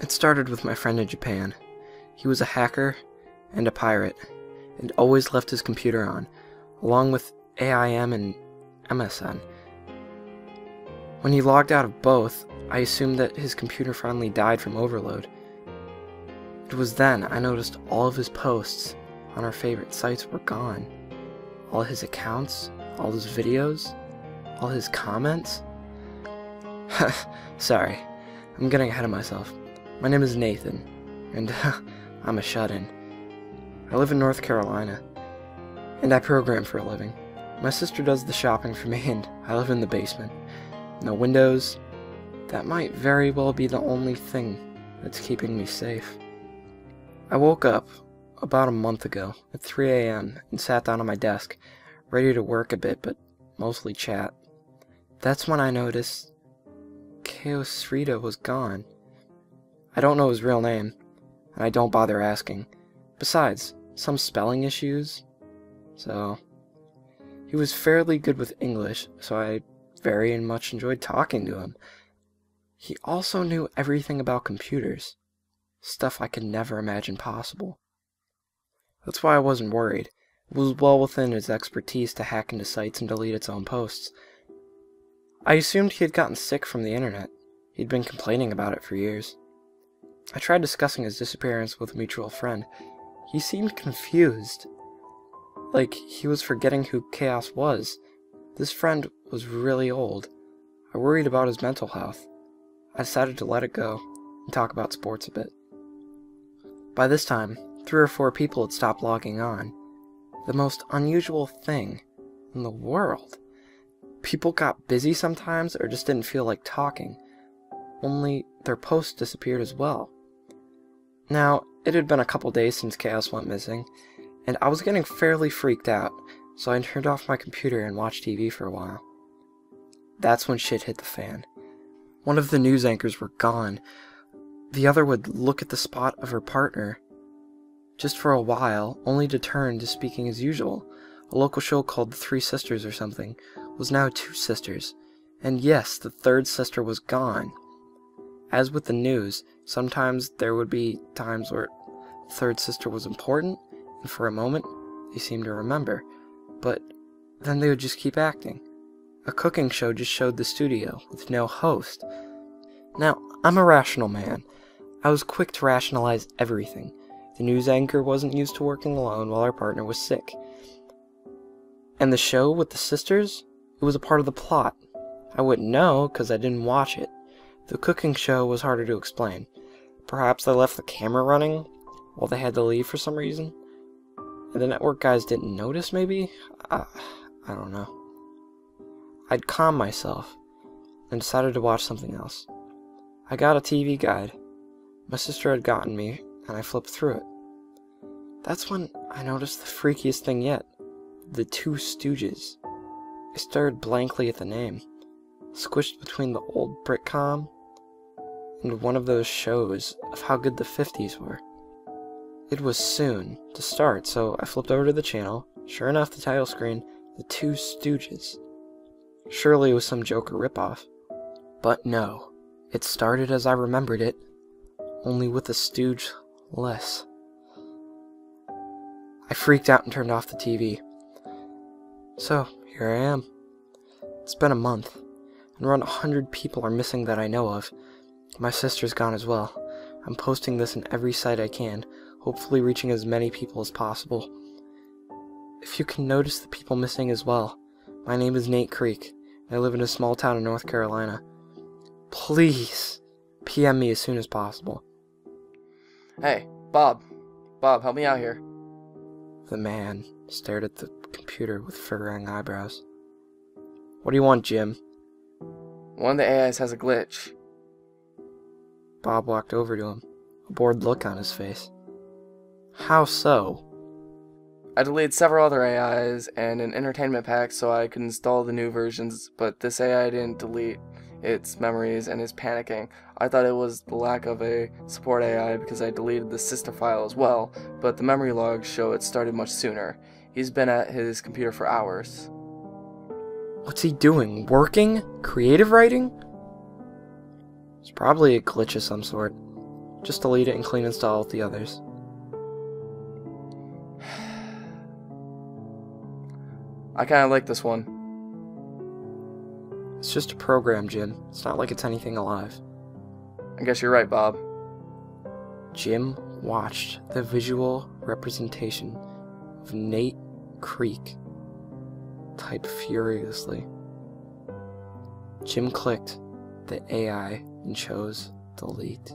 It started with my friend in Japan. He was a hacker and a pirate, and always left his computer on, along with AIM and MSN. When he logged out of both, I assumed that his computer finally died from overload. It was then I noticed all of his posts on our favorite sites were gone. All his accounts, all his videos, all his comments. Sorry, I'm getting ahead of myself. My name is Nathan, and I'm a shut-in. I live in North Carolina, and I program for a living. My sister does the shopping for me, and I live in the basement. No windows. That might very well be the only thing that's keeping me safe. I woke up about a month ago at 3 a.m. and sat down on my desk, ready to work a bit, but mostly chat. That's when I noticed ChaosRita was gone. I don't know his real name, and I don't bother asking. Besides, some spelling issues, so... He was fairly good with English, so I very much enjoyed talking to him. He also knew everything about computers, stuff I could never imagine possible. That's why I wasn't worried. It was well within his expertise to hack into sites and delete its own posts. I assumed he had gotten sick from the internet. He'd been complaining about it for years. I tried discussing his disappearance with a mutual friend. He seemed confused, like he was forgetting who Chaos was. This friend was really old. I worried about his mental health. I decided to let it go and talk about sports a bit. By this time, 3 or 4 people had stopped logging on. The most unusual thing in the world. People got busy sometimes or just didn't feel like talking. Only their posts disappeared as well. Now, it had been a couple days since Chaos went missing, and I was getting fairly freaked out, so I turned off my computer and watched TV for a while. That's when shit hit the fan. One of the news anchors were gone. The other would look at the spot of her partner, just for a while, only to turn to speaking as usual. A local show called The Three Sisters or something was now 2 sisters, and yes, the 3rd sister was gone. As with the news, sometimes there would be times where the 3rd sister was important, and for a moment, they seemed to remember, but then they would just keep acting. A cooking show just showed the studio, with no host. Now, I'm a rational man. I was quick to rationalize everything. The news anchor wasn't used to working alone while our partner was sick. And the show with the sisters? It was a part of the plot. I wouldn't know, because I didn't watch it. The cooking show was harder to explain. Perhaps they left the camera running while they had to leave for some reason? And the network guys didn't notice, maybe? I don't know. I'd calm myself, and decided to watch something else. I got a TV guide. My sister had gotten me, and I flipped through it. That's when I noticed the freakiest thing yet. The Two Stooges. I stared blankly at the name, squished between the old Britcom and one of those shows of how good the 50s were. It was soon to start, so I flipped over to the channel. Sure enough, the title screen, The Two Stooges. Surely it was some Joker ripoff. But no, it started as I remembered it, only with a stooge less. I freaked out and turned off the TV. So, here I am. It's been a month, and around 100 people are missing that I know of. My sister's gone as well. I'm posting this in every site I can, hopefully reaching as many people as possible. If you can notice the people missing as well, my name is Nate Creek, and I live in a small town in North Carolina. Please, PM me as soon as possible. Hey, Bob. Bob, help me out here. The man stared at the computer with furrowing eyebrows. What do you want, Jim? One of the AIs has a glitch. Bob walked over to him, a bored look on his face. How so? I deleted several other AIs and an entertainment pack so I could install the new versions, but this AI didn't delete its memories and is panicking. I thought it was the lack of a support AI because I deleted the sister file as well, but the memory logs show it started much sooner. He's been at his computer for hours. What's he doing? Working? Creative writing? It's probably a glitch of some sort. Just delete it and clean install with the others. I kind of like this one. It's just a program, Jim. It's not like it's anything alive. I guess you're right, Bob. Jim watched the visual representation of Nate Creek type furiously. Jim clicked the AI and chose delete.